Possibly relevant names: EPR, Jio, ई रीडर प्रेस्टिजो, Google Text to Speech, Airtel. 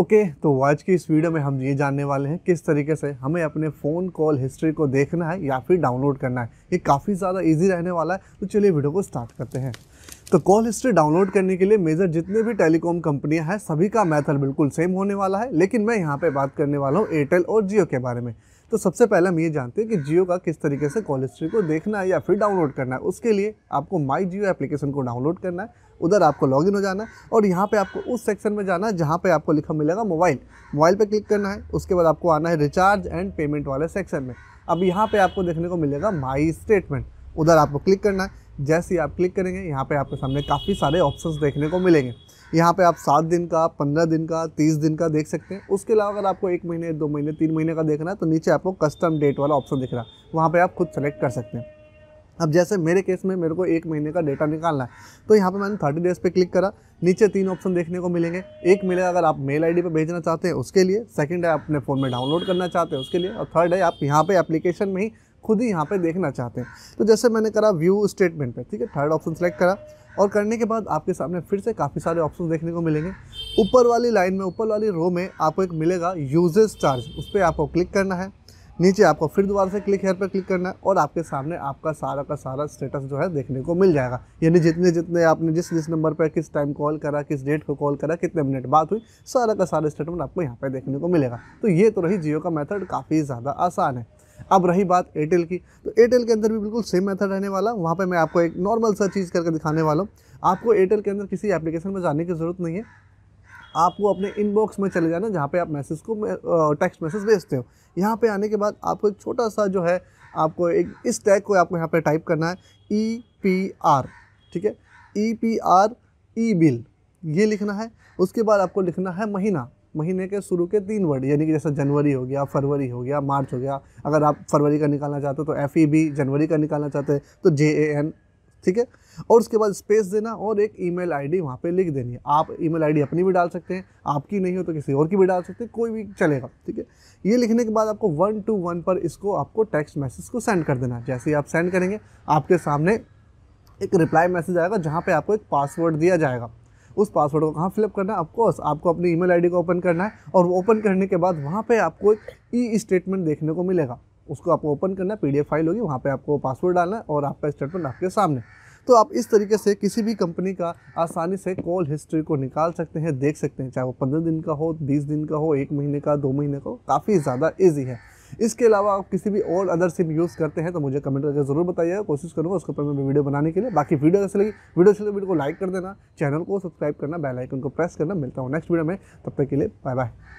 Okay, तो आज की इस वीडियो में हम ये जानने वाले हैं किस तरीके से हमें अपने फ़ोन कॉल हिस्ट्री को देखना है या फिर डाउनलोड करना है। ये काफ़ी ज़्यादा इजी रहने वाला है, तो चलिए वीडियो को स्टार्ट करते हैं। तो कॉल हिस्ट्री डाउनलोड करने के लिए मेजर जितने भी टेलीकॉम कंपनियां हैं सभी का मेथड बिल्कुल सेम होने वाला है, लेकिन मैं यहाँ पर बात करने वाला हूँ एयरटेल और जियो के बारे में। तो सबसे पहले हम ये जानते हैं कि जियो का किस तरीके से कॉल हिस्ट्री को देखना है या फिर डाउनलोड करना है। उसके लिए आपको माई जियो एप्लीकेशन को डाउनलोड करना है, उधर आपको लॉगिन हो जाना है और यहाँ पे आपको उस सेक्शन में जाना है जहाँ पे आपको लिखा मिलेगा मोबाइल पे क्लिक करना है। उसके बाद आपको आना है रिचार्ज एंड पेमेंट वाले सेक्शन में। अब यहाँ पे आपको देखने को मिलेगा माई स्टेटमेंट, उधर आपको क्लिक करना है। जैसे ही आप क्लिक करेंगे यहाँ पे आपके सामने काफ़ी सारे ऑप्शंस देखने को मिलेंगे। यहाँ पे आप 7 दिन का, 15 दिन का, 30 दिन का देख सकते हैं। उसके अलावा अगर आपको 1 महीने, 2 महीने, 3 महीने का देखना है तो नीचे आपको कस्टम डेट वाला ऑप्शन दिख रहा है, वहाँ पर आप खुद सेलेक्ट कर सकते हैं। अब जैसे मेरे केस में मेरे को 1 महीने का डेटा निकालना है तो यहाँ पे मैंने 30 डेज़ पे क्लिक करा। नीचे 3 ऑप्शन देखने को मिलेंगे। एक मिलेगा अगर आप मेल आईडी पे भेजना चाहते हैं उसके लिए, सेकंड है आप अपने फ़ोन में डाउनलोड करना चाहते हैं उसके लिए, और थर्ड है आप यहाँ पे एप्लीकेशन में ही खुद ही यहाँ पे देखना चाहते हैं। तो जैसे मैंने करा व्यू स्टेटमेंट पे, ठीक है, थर्ड ऑप्शन सेलेक्ट करा और करने के बाद आपके सामने फिर से काफ़ी सारे ऑप्शन देखने को मिलेंगे। ऊपर वाली लाइन में, ऊपर वाली रो में आपको एक मिलेगा यूजेस चार्ज, उस पर आपको क्लिक करना है। नीचे आपको फिर दोबारा से क्लिक हेयर पर क्लिक करना है और आपके सामने आपका सारा का सारा स्टेटस जो है देखने को मिल जाएगा, यानी जितने आपने जिस नंबर पर किस टाइम कॉल करा, किस डेट को कॉल करा, कितने मिनट बात हुई, सारा का सारा स्टेटमेंट आपको यहाँ पे देखने को मिलेगा। तो ये तो रही जियो का मेथड, काफ़ी ज़्यादा आसान है। अब रही बात एयरटेल की, तो एयरटेल के अंदर भी बिल्कुल सेम मेथड रहने वाला। वहाँ पे मैं आपको एक नॉर्मल सा चीज़ करके दिखाने वाला हूँ। आपको एयरटेल के अंदर किसी एप्लीकेशन में जाने की ज़रूरत नहीं है, आपको अपने इनबॉक्स में चले जाना जहाँ पे आप मैसेज को टेक्स्ट मैसेज भेजते हो। यहाँ पे आने के बाद आपको एक छोटा सा जो है आपको एक इस टैग को आपको यहाँ पे टाइप करना है EPR, ठीक है, EPR ई-बिल, ये लिखना है। उसके बाद आपको लिखना है महीना, महीने के शुरू के 3 वर्ड, यानी कि जैसा जनवरी हो गया, फरवरी हो गया, मार्च हो गया। अगर आप फरवरी का निकालना चाहते हो तो FEB, जनवरी का निकालना चाहते हैं तो JAN, ठीक है। और उसके बाद स्पेस देना और एक ईमेल आईडी वहाँ पे लिख देनी है। आप ईमेल आईडी अपनी भी डाल सकते हैं, आपकी नहीं हो तो किसी और की भी डाल सकते हैं, कोई भी चलेगा, ठीक है। ये लिखने के बाद आपको 1-to-1 पर इसको आपको टेक्स्ट मैसेज को सेंड कर देना है। जैसे ही आप सेंड करेंगे आपके सामने एक रिप्लाई मैसेज आएगा जहाँ पर आपको एक पासवर्ड दिया जाएगा। उस पासवर्ड को कहाँ फिलअप करना है, ऑफकोर्स आपको अपनी ईमेल आईडी को ओपन करना है और ओपन करने के बाद वहाँ पर आपको एक ई स्टेटमेंट देखने को मिलेगा, उसको आपको ओपन करना है। PDF फाइल होगी, वहाँ पे आपको पासवर्ड डालना है और आपका स्टेटमेंट आपके सामने। तो आप इस तरीके से किसी भी कंपनी का आसानी से कॉल हिस्ट्री को निकाल सकते हैं, देख सकते हैं, चाहे वो 15 दिन का हो, 20 दिन का हो, 1 महीने का, 2 महीने का, काफ़ी ज़्यादा ईजी है। इसके अलावा आप किसी भी और अदर सिम यूज़ करते हैं तो मुझे कमेंट करके ज़रूर बताइएगा, कोशिश करूँगा उसके ऊपर मैं वीडियो बनाने के लिए। बाकी वीडियो कैसे लगी, वीडियो को लाइक कर देना, चैनल को सब्सक्राइब करना, बेल आइकन को प्रेस करना। मिलता हूँ नेक्स्ट वीडियो में, तब तक के लिए बाय बाय।